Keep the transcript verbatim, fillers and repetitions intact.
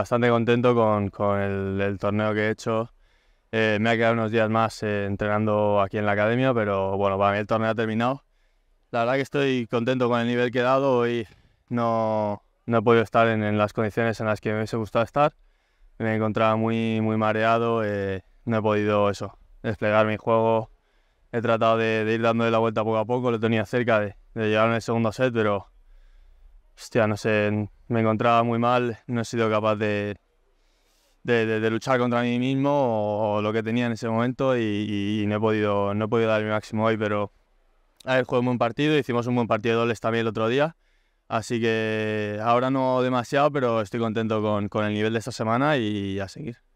Bastante contento con, con el, el torneo que he hecho. Eh, me ha quedado unos días más eh, entrenando aquí en la academia, pero bueno, para mí el torneo ha terminado. La verdad que estoy contento con el nivel que he dado. Hoy no, no he podido estar en, en las condiciones en las que me hubiese gustado estar. Me encontraba muy, muy mareado, eh, no he podido eso, desplegar mi juego. He tratado de, de ir dándole la vuelta poco a poco, lo tenía cerca de, de llegar en el segundo set, pero hostia, no sé, me encontraba muy mal, no he sido capaz de, de, de, de luchar contra mí mismo o, o lo que tenía en ese momento y, y, y no he podido, no he podido dar mi máximo hoy, pero a ver, jugué un buen partido, hicimos un buen partido de dobles también el otro día, así que ahora no demasiado, pero estoy contento con, con el nivel de esta semana y a seguir.